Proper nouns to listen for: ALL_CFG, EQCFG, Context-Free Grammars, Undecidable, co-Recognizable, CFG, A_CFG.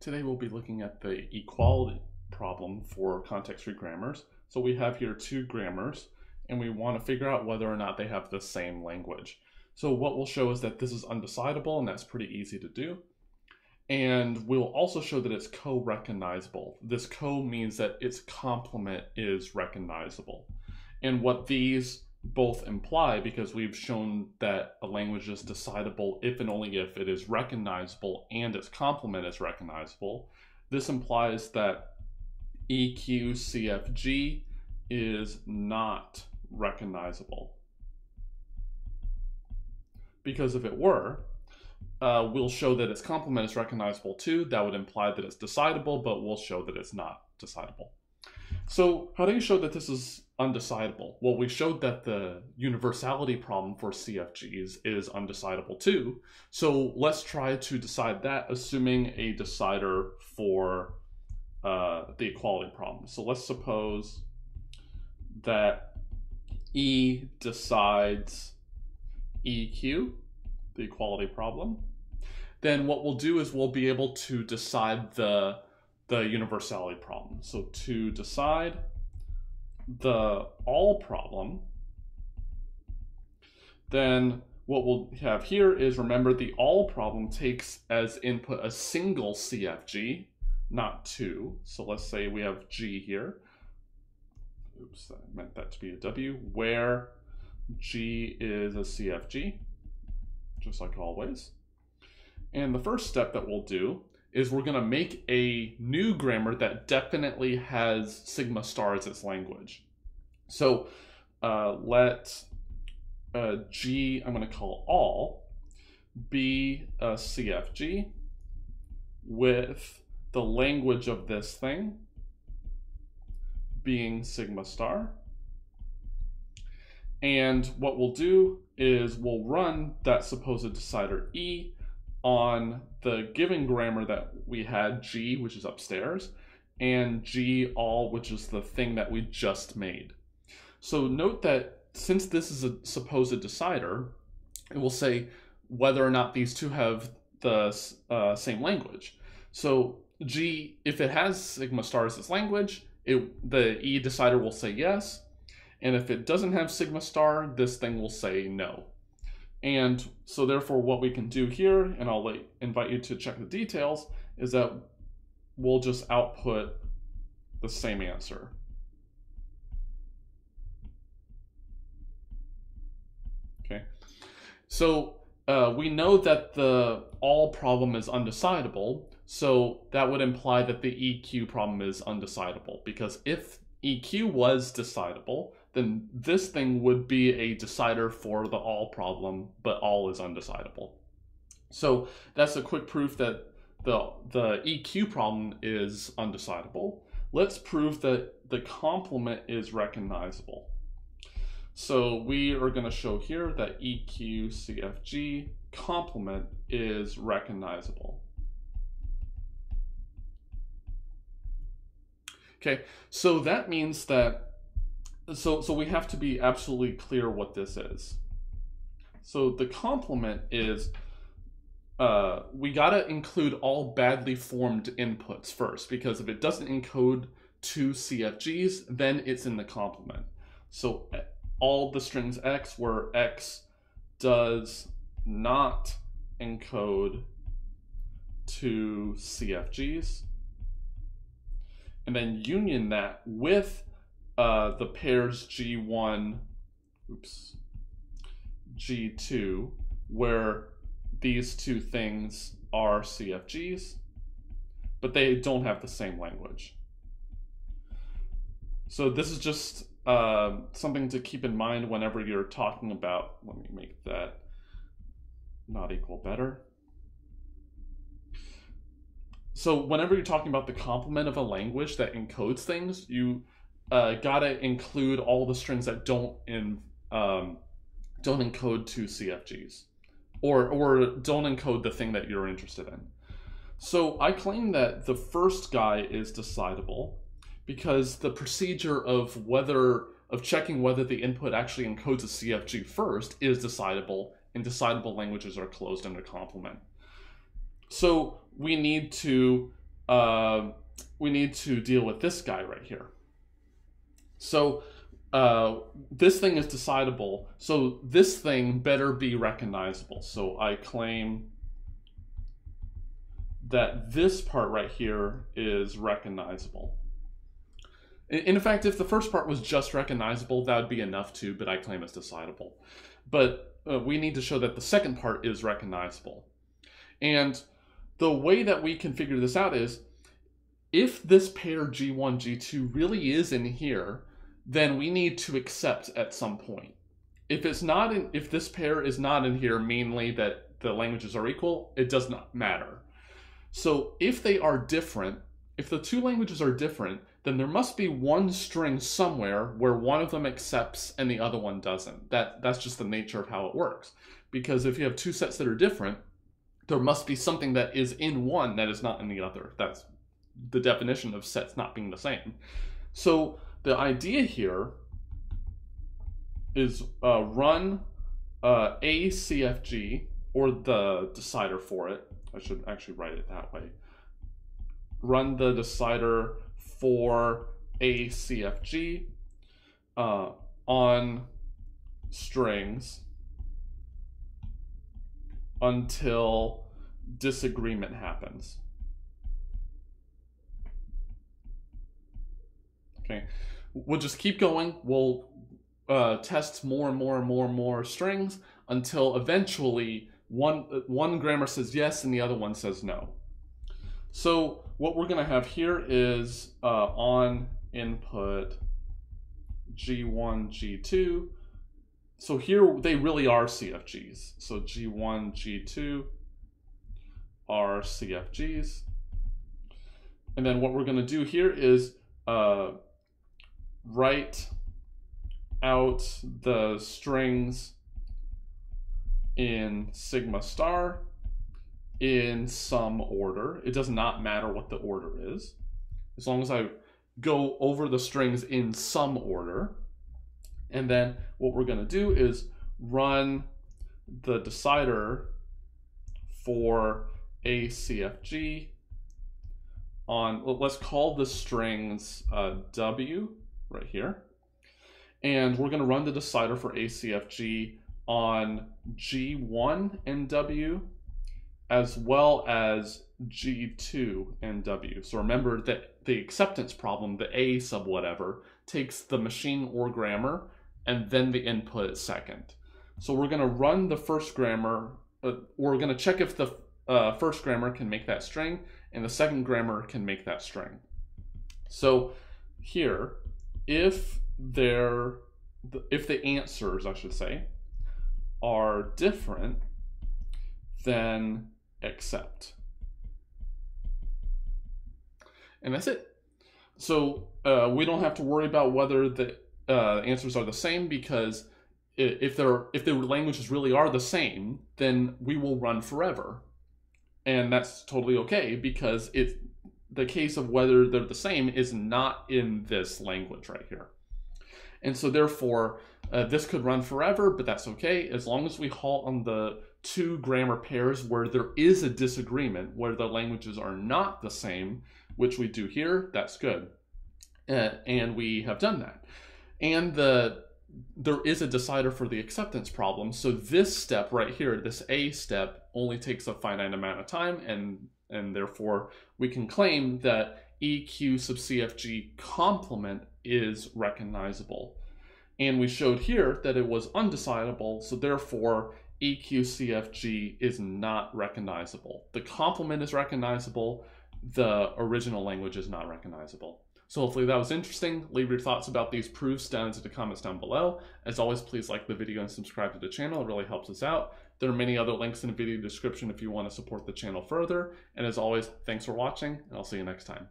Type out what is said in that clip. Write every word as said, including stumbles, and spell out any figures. Today we'll be looking at the equality problem for context-free grammars. So we have here two grammars, and we want to figure out whether or not they have the same language. So what we'll show is that this is undecidable, and that's pretty easy to do. And we'll also show that it's co-recognizable. This co means that its complement is recognizable. And what these both imply, because we've shown that a language is decidable if and only if it is recognizable and its complement is recognizable, this implies that E Q C F G is not recognizable. Because if it were, Uh, we'll show that its complement is recognizable too. That would imply that it's decidable, but we'll show that it's not decidable. So how do you show that this is undecidable? Well, we showed that the universality problem for C F Gs is undecidable too. So let's try to decide that, assuming a decider for uh, the equality problem. So let's suppose that E decides E Q, the equality problem. Then what we'll do is we'll be able to decide the, the universality problem. So to decide the all problem, then what we'll have here is, remember, the all problem takes as input a single C F G, not two. So let's say we have G here. Oops, I meant that to be a W, where G is a C F G, just like always. And the first step that we'll do is we're gonna make a new grammar that definitely has sigma star as its language. So uh, let uh, G, I'm gonna call all, be a C F G with the language of this thing being sigma star. And what we'll do is we'll run that supposed decider E on the given grammar that we had, G, which is upstairs, and G all, which is the thing that we just made. So note that since this is a supposed decider, it will say whether or not these two have the uh, same language. So G, if it has sigma star as its language, it, the E decider will say yes. And if it doesn't have sigma star, this thing will say no. And so therefore what we can do here, and I'll let, invite you to check the details, is that we'll just output the same answer. Okay. So uh, we know that the all problem is undecidable. So that would imply that the E Q problem is undecidable, because if E Q was decidable, then this thing would be a decider for the all problem, but all is undecidable. So that's a quick proof that the, the E Q problem is undecidable. Let's prove that the complement is recognizable. So we are going to show here that E Q C F G complement is recognizable. Okay, so that means that, so, so we have to be absolutely clear what this is. So the complement is, uh, we gotta include all badly formed inputs first, because if it doesn't encode two C F Gs, then it's in the complement. So all the strings X, where X does not encode two C F Gs, and then union that with uh, the pairs G one, oops, G two, where these two things are C F Gs, but they don't have the same language. So this is just uh, something to keep in mind whenever you're talking about, let me make that not equal better. So whenever you're talking about the complement of a language that encodes things, you uh, gotta include all the strings that don't in um, don't encode two C F Gs, or or don't encode the thing that you're interested in. So I claim that the first guy is decidable because the procedure of whether of checking whether the input actually encodes a C F G first is decidable, and decidable languages are closed under complement. So we need to uh, we need to deal with this guy right here. So uh, this thing is decidable. So this thing better be recognizable. So I claim that this part right here is recognizable. In fact, if the first part was just recognizable, that would be enough too, but I claim it's decidable. But uh, we need to show that the second part is recognizable. And the way that we can figure this out is, if this pair G one, G two really is in here, then we need to accept at some point. If it's not in, if this pair is not in here, mainly that the languages are equal, it does not matter. So if they are different, if the two languages are different, then there must be one string somewhere where one of them accepts and the other one doesn't. That, that's just the nature of how it works. Because if you have two sets that are different, there must be something that is in one that is not in the other. That's the definition of sets not being the same. So the idea here is uh, run uh, A C F G, or the decider for it. I should actually write it that way. Run the decider for A C F G uh, on strings until disagreement happens. Okay, we'll just keep going. We'll uh, test more and more and more and more strings until eventually one, one grammar says yes and the other one says no. So what we're going to have here is uh, on input G one, G two. So here they really are C F Gs. So G one, G two are C F Gs. And then what we're going to do here is uh, write out the strings in sigma star in some order. It does not matter what the order is, as long as I go over the strings in some order. And then what we're going to do is run the decider for A C F G on, let's call the strings uh, W right here. And we're going to run the decider for A C F G on G one and W, as well as G two and W. So remember that the acceptance problem, the A sub whatever, takes the machine or grammar and then the input is second. So we're gonna run the first grammar, uh, we're gonna check if the uh, first grammar can make that string and the second grammar can make that string. So here, if they're, if the answers, I should say, are different, then accept. And that's it. So uh, we don't have to worry about whether the uh, answers are the same, because if they're, if the languages really are the same, then we will run forever. And that's totally okay, because it's the case of whether they're the same is not in this language right here. And so therefore, uh, this could run forever, but that's okay. As long as we halt on the two grammar pairs where there is a disagreement, where the languages are not the same, which we do here, that's good. Uh, and we have done that. And the, there is a decider for the acceptance problem. So this step right here, this A step, only takes a finite amount of time, and, and therefore we can claim that E Q sub C F G complement is recognizable. And we showed here that it was undecidable, so therefore E Q C F G is not recognizable. The complement is recognizable, the original language is not recognizable. So hopefully that was interesting. Leave your thoughts about these proofs down into the comments down below. As always, please like the video and subscribe to the channel. It really helps us out. There are many other links in the video description if you want to support the channel further. And as always, thanks for watching, and I'll see you next time.